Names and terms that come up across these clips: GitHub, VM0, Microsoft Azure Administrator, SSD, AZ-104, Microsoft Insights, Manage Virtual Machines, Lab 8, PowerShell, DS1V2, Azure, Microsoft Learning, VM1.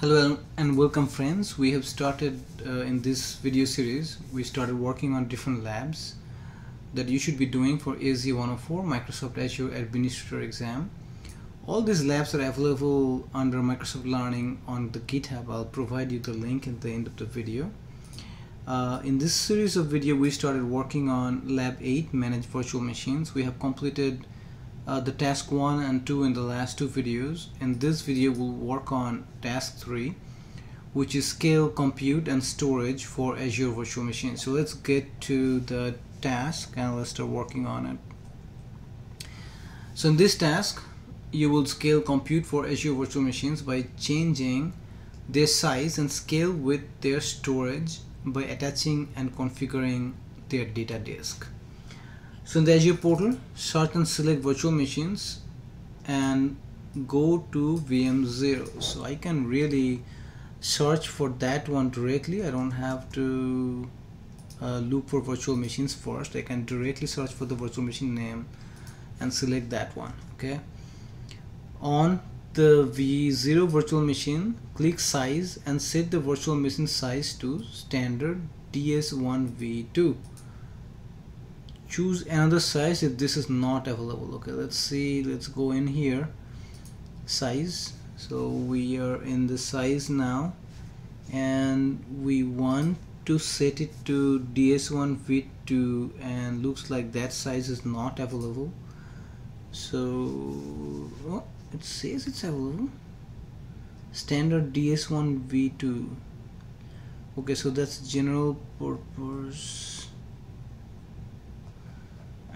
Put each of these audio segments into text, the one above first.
Hello and welcome friends. We have started in this video series, we started working on different labs that you should be doing for AZ-104 Microsoft Azure Administrator exam. All these labs are available under Microsoft Learning on the GitHub. I'll provide you the link at the end of the video. In this series of video we started working on Lab 8, Manage Virtual Machines. We have completed the task 1 and 2 in the last two videos. In this video we'll work on task 3, which is scale, compute and storage for Azure Virtual Machine. So let's get to the task and let's start working on it. So in this task you will scale compute for Azure Virtual Machines by changing their size and scale with their storage by attaching and configuring their data disk. So in the Azure portal, search and select virtual machines and go to VM0. So I can really search for that one directly. I don't have to look for virtual machines first. I can directly search for the virtual machine name and select that one. Okay. On the V0 virtual machine, click size and set the virtual machine size to standard DS1V2. Choose another size if this is not available. Okay, let's see, let's go in here, size. So we are in the size now and we want to set it to DS1V2, and looks like that size is not available. So oh, it says it's available, standard DS1V2. Okay, so that's general purpose.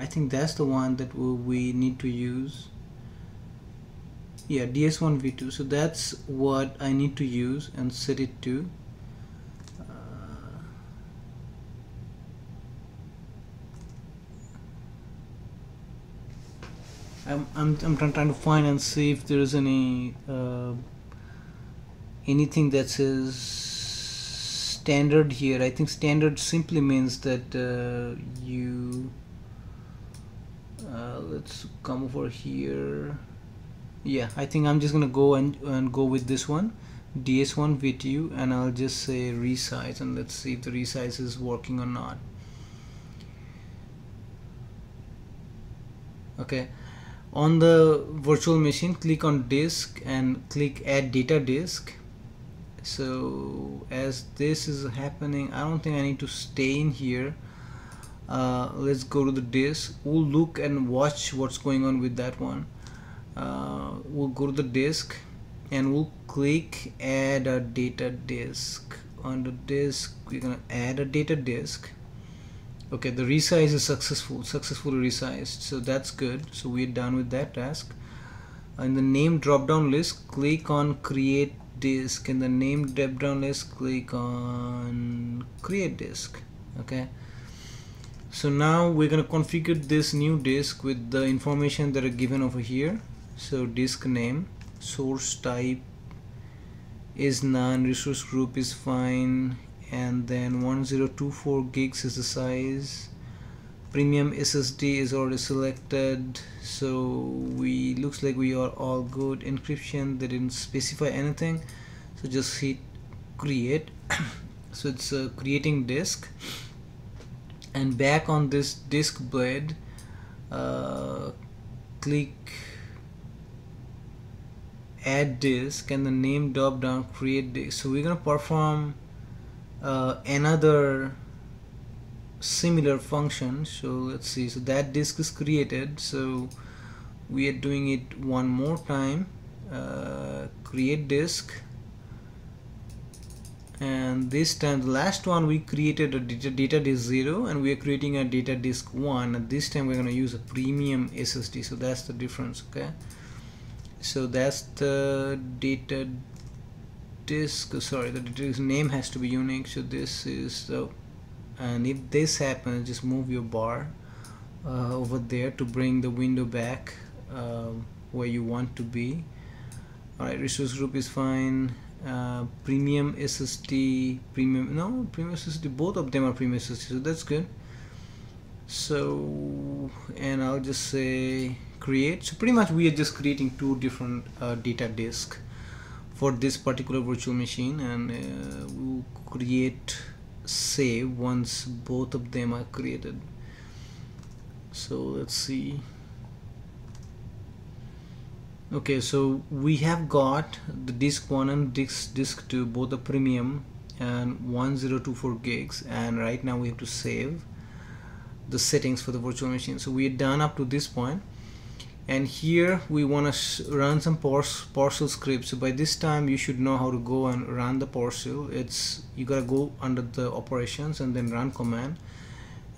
I think that's the one that we need to use. Yeah, DS1V2. So that's what I need to use and set it to. I'm trying to find and see if there is any anything that says standard here. I think standard simply means that let's come over here. Yeah, I think I'm just gonna go and go with this one, DS1V2, and I'll just say resize, and let's see if the resize is working or not. Okay, on the virtual machine, click on disk and click add data disk. So as this is happening, I don't think I need to stay in here. Let's go to the disk. We'll look and watch what's going on with that one. We'll go to the disk and we'll click add a data disk. On the disk we're gonna add a data disk. Okay, the resize is successfully resized, so that's good. So we're done with that task. In the name drop down list, click on create disk. In the name drop down list, click on create disk. Okay, so now we're going to configure this new disk with the information that are given over here. So disk name, source type is none, resource group is fine, and then 1024 gigs is the size, premium SSD is already selected, so we looks like we are all good. Encryption, they didn't specify anything, so just hit create. So it's creating disk. And back on this disk blade, click add disk and the name drop down create disk. So we're gonna perform another similar function. So let's see, so that disk is created, so we are doing it one more time. Create disk, and this time the last one we created a data disk 0 and we are creating a data disk 1, and this time we're going to use a premium SSD, so that's the difference. Okay, so that's the data disk, sorry, the data disk name has to be unique. So this is the, and if this happens, just move your bar over there to bring the window back where you want to be. Alright, resource group is fine. Premium SSD, premium, no, premium SSD, both of them are premium SSD, so that's good. So, and I'll just say create. So pretty much we are just creating two different data disks for this particular virtual machine, and we'll create save once both of them are created. So let's see. Okay, so we have got the disk 1 and disk 2, both the premium and 1024 gigs, and right now we have to save the settings for the virtual machine. So we're done up to this point, and here we want to run some PowerShell scripts. So by this time you should know how to go and run the PowerShell. You gotta go under the operations and then run command,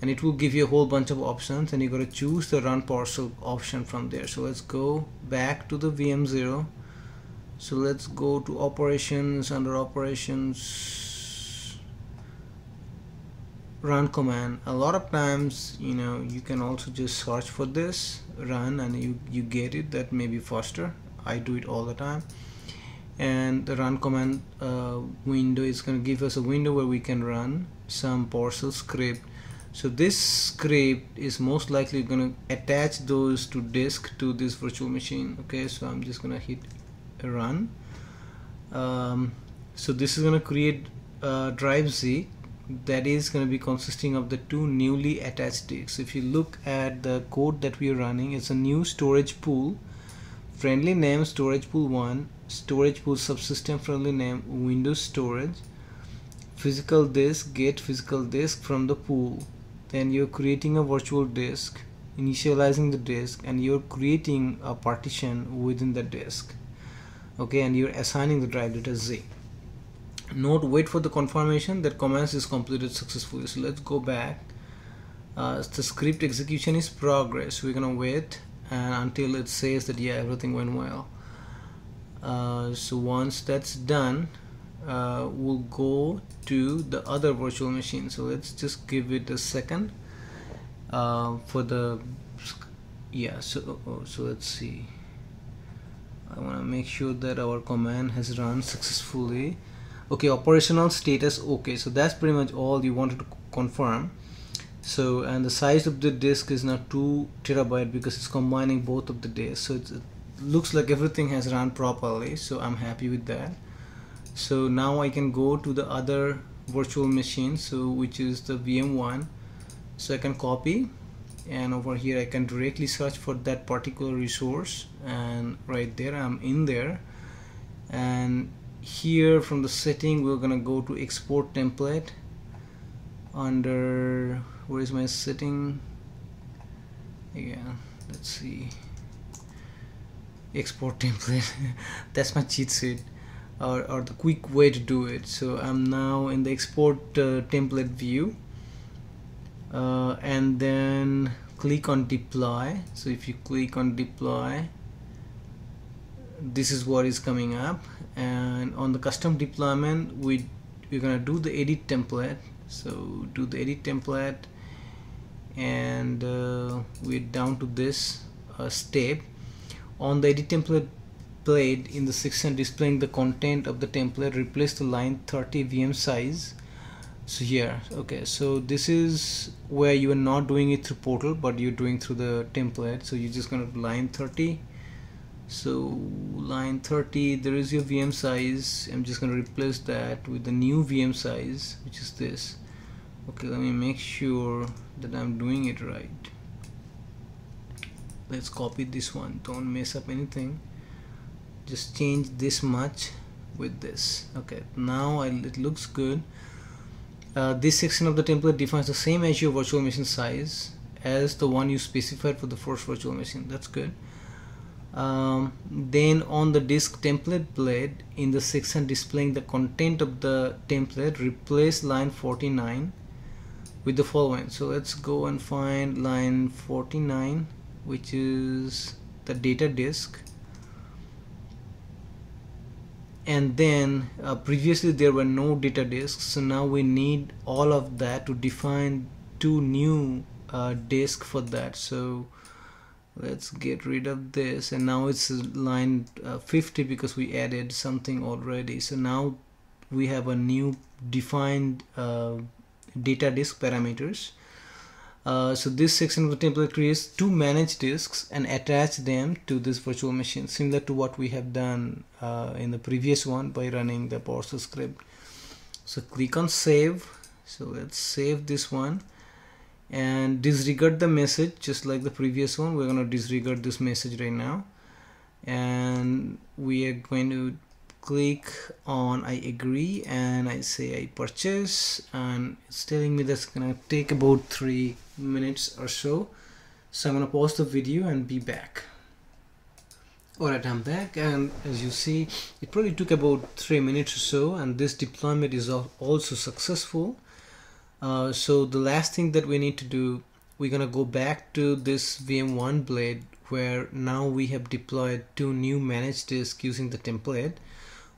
and it will give you a whole bunch of options, and you gotta choose the run PowerShell option from there. So let's go back to the VM0. So let's go to operations, under operations, run command. A lot of times, you know, you can also just search for this run and you get it. That may be faster. I do it all the time. And the run command window is going to give us a window where we can run some PowerShell script. So this script is most likely going to attach those to disk to this virtual machine. Okay, so I'm just going to hit run. So this is going to create drive Z that is going to be consisting of the two newly attached disks. If you look at the code that we are running, it's a new storage pool, friendly name storage pool 1, storage pool subsystem friendly name Windows storage, physical disk, get physical disk from the pool. Then you're creating a virtual disk, initializing the disk, and you're creating a partition within the disk. Okay, and you're assigning the drive data Z. Note, wait for the confirmation that commands is completed successfully. So let's go back. The script execution is progress. We're gonna wait until it says that yeah, everything went well. So once that's done, we'll go to the other virtual machine. So let's just give it a second for the so let's see. I want to make sure that our command has run successfully. Okay, operational status okay. So that's pretty much all you wanted to confirm. So, and the size of the disk is now 2 terabyte because it's combining both of the disks. So it looks like everything has run properly, so I'm happy with that. So now I can go to the other virtual machine, so which is the VM1. So I can copy, and over here I can directly search for that particular resource, and right there I'm in there. And here from the setting we're gonna go to export template. Under, where is my setting? Yeah, let's see, export template. That's my cheat sheet, or the quick way to do it. So I'm now in the export template view, and then click on deploy. So if you click on deploy, this is what is coming up, and on the custom deployment we're gonna do the edit template. So do the edit template, and we're down to this step. On the edit template played in the section displaying the content of the template, replace the line 30 VM size. So here, okay, so this is where you are not doing it through portal, but you're doing through the template. So you're just gonna line 30. So line 30, there is your VM size. I'm just gonna replace that with the new VM size, which is this. Okay, let me make sure that I'm doing it right. Let's copy this one, don't mess up anything. Just change this much with this. Okay, now it looks good. This section of the template defines the same Azure virtual machine size as the one you specified for the first virtual machine. That's good. Then on the disk template blade in the section displaying the content of the template, replace line 49 with the following. So let's go and find line 49, which is the data disk. And then previously there were no data disks, so now we need all of that to define two new disks for that. So let's get rid of this, and now it's line 50 because we added something already. So now we have a new defined data disk parameters. So this section will template creates two managed disks and attach them to this virtual machine, similar to what we have done in the previous one by running the PowerShell script. So click on save. So let's save this one and disregard the message, just like the previous one. We're going to disregard this message right now, and we are going to click on I agree, and I say I purchase, and it's telling me that's gonna take about 3 minutes or so. So I'm gonna pause the video and be back. Alright, I'm back, and as you see, it probably took about 3 minutes or so, and this deployment is also successful. So the last thing that we need to do, we're gonna go back to this VM1 blade, where now we have deployed two new managed disks using the template.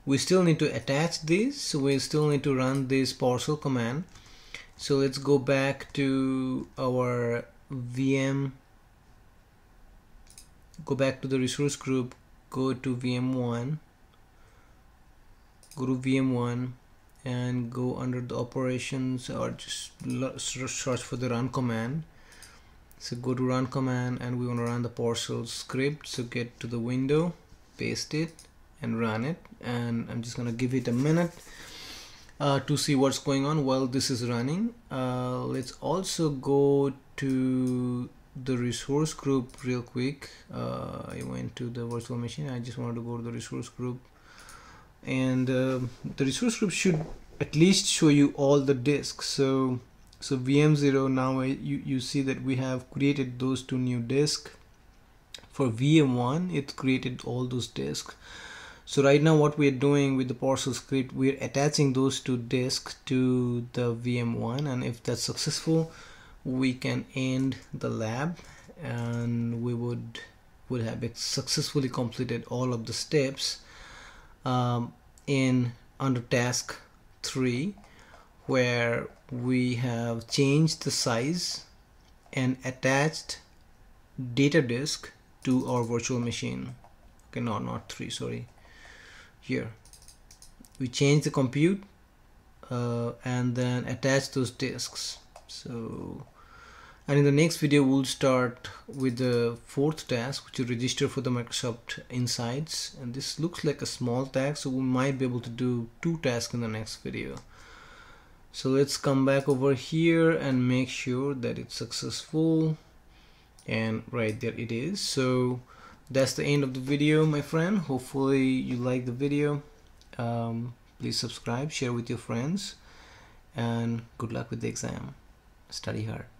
We still need to attach these, so we still need to run this PowerShell command. So let's go back to our VM, go back to the resource group, go to VM1, go to VM1 and go under the operations, or just search for the run command. So go to run command, and we want to run the PowerShell script. So get to the window, paste it and run it, and I'm just gonna give it a minute to see what's going on while this is running. Let's also go to the resource group real quick. I went to the virtual machine, I just wanted to go to the resource group, and the resource group should at least show you all the disks. So VM0, now you see that we have created those two new disks. For VM1, it created all those disks. So right now what we're doing with the PowerShell script, we're attaching those two disks to the VM1, and if that's successful, we can end the lab, and we would have successfully completed all of the steps under task 3, where we have changed the size and attached data disk to our virtual machine. Okay, no, not 3, sorry. Here we change the compute and then attach those disks. So, and in the next video we'll start with the 4th task, which is register for the Microsoft Insights, and this looks like a small task, so we might be able to do 2 tasks in the next video. So let's come back over here and make sure that it's successful, and right there it is. So that's the end of the video, my friend. Hopefully you like the video. Please subscribe, share with your friends, and good luck with the exam. Study hard.